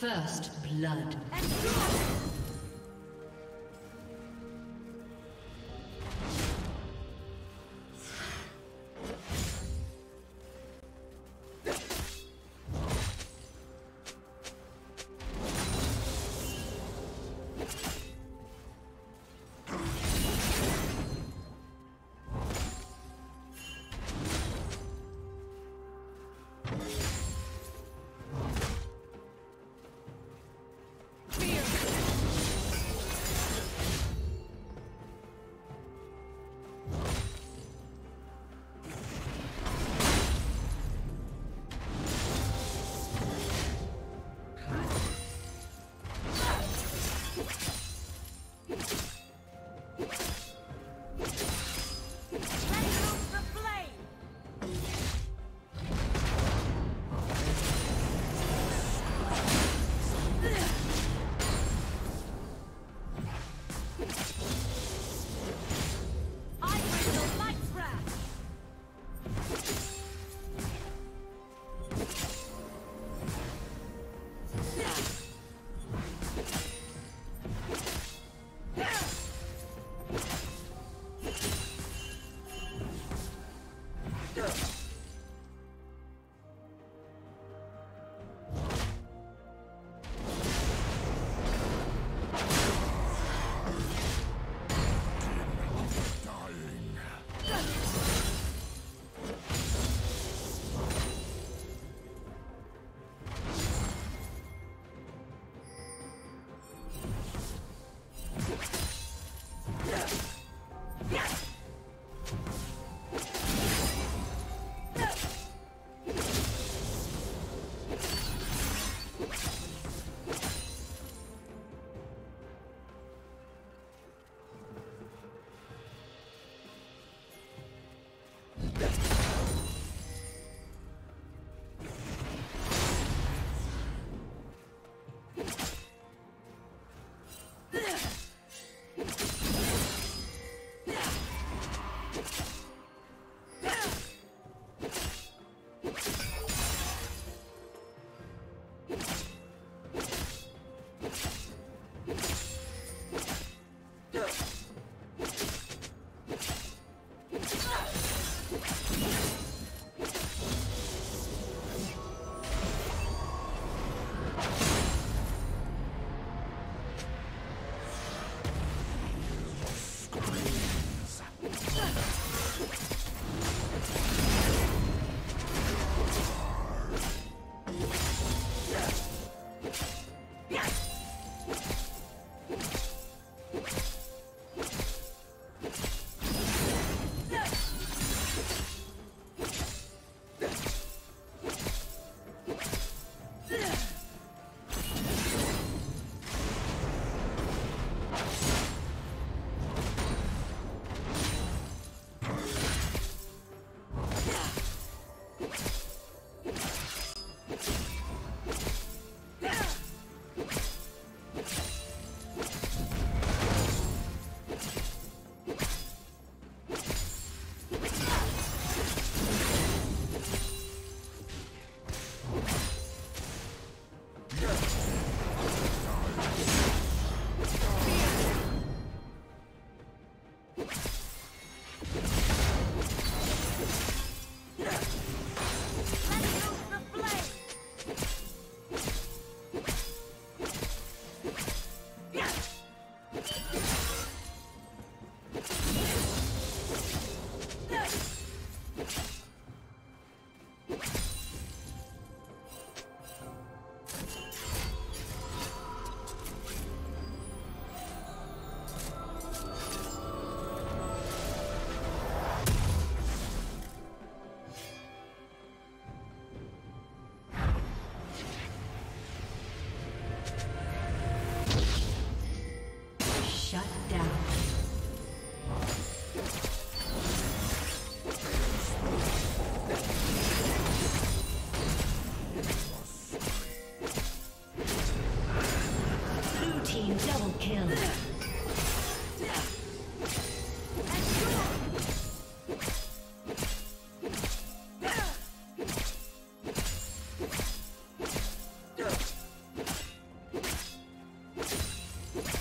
First blood.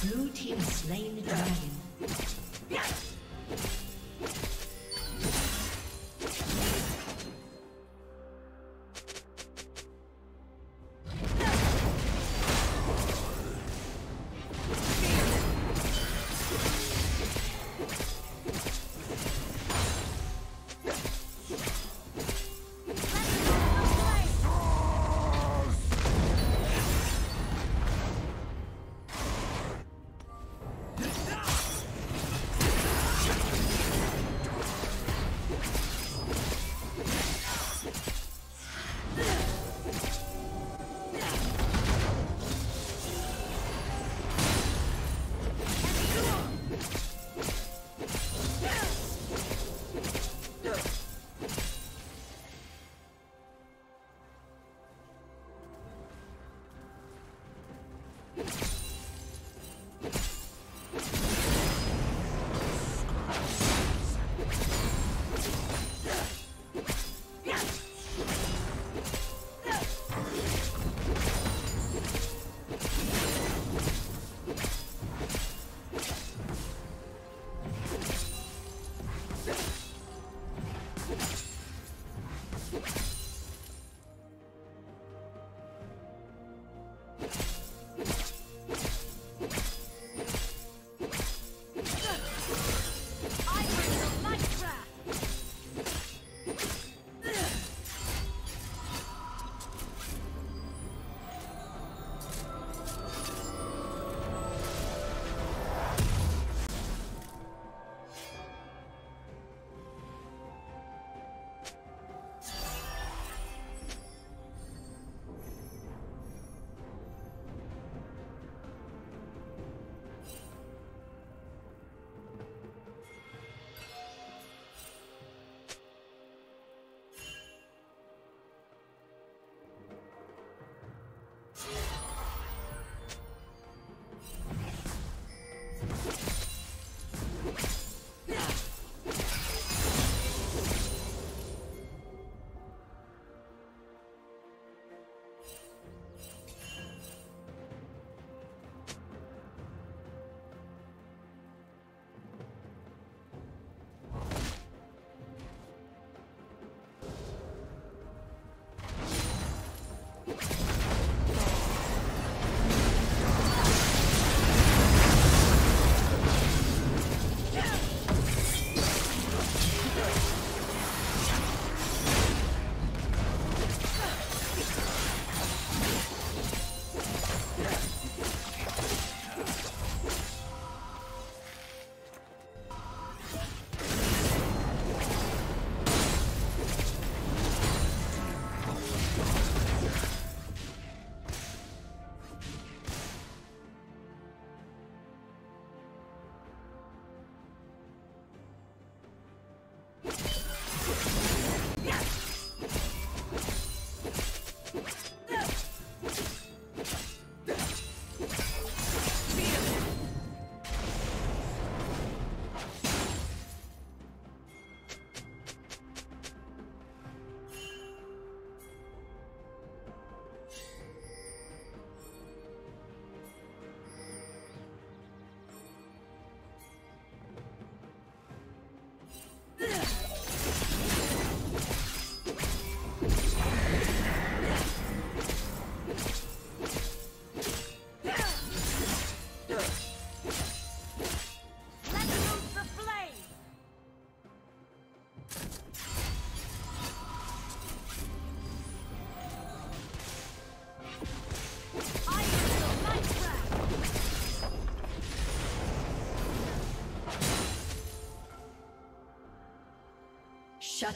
Blue team has slain the dragon. Shut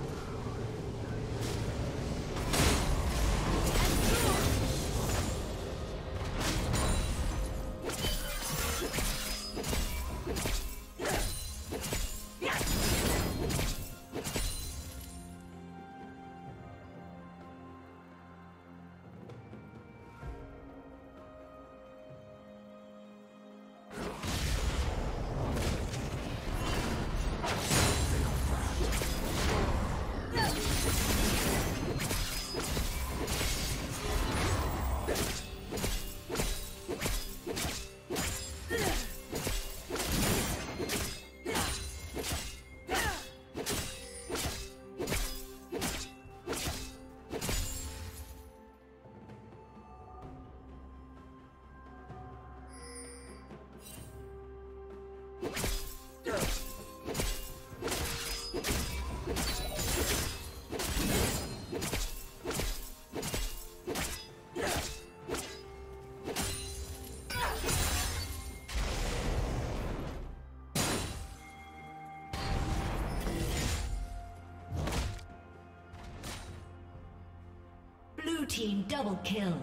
team double kill.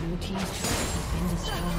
Blue team's turret has been destroyed.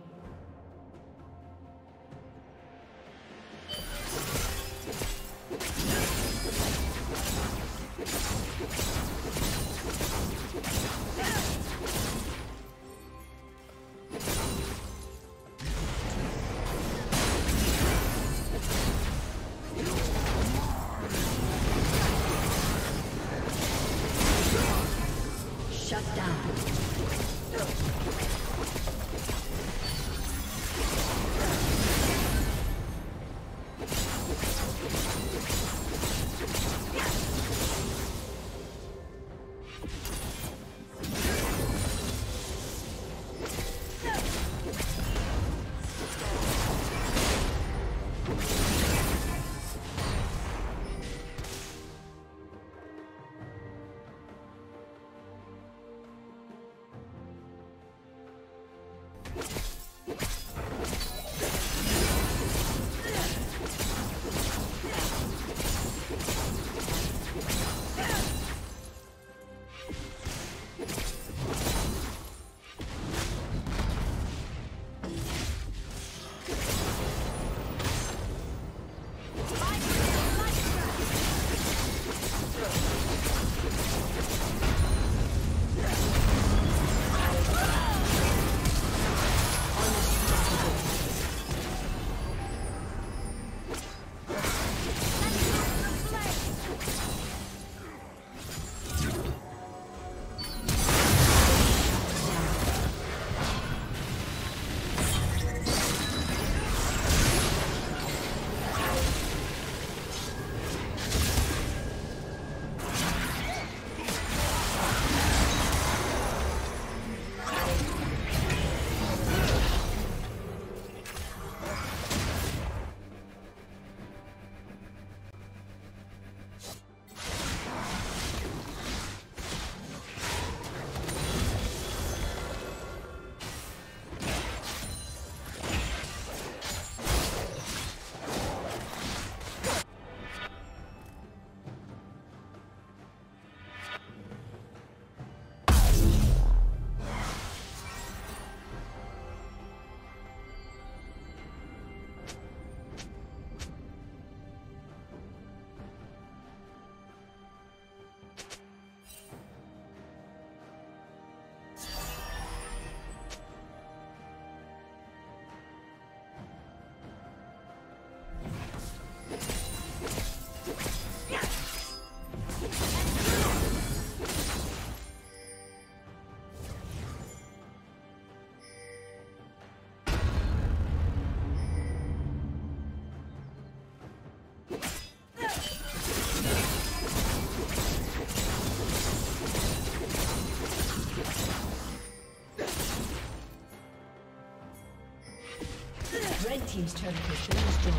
team's turret has been destroyed.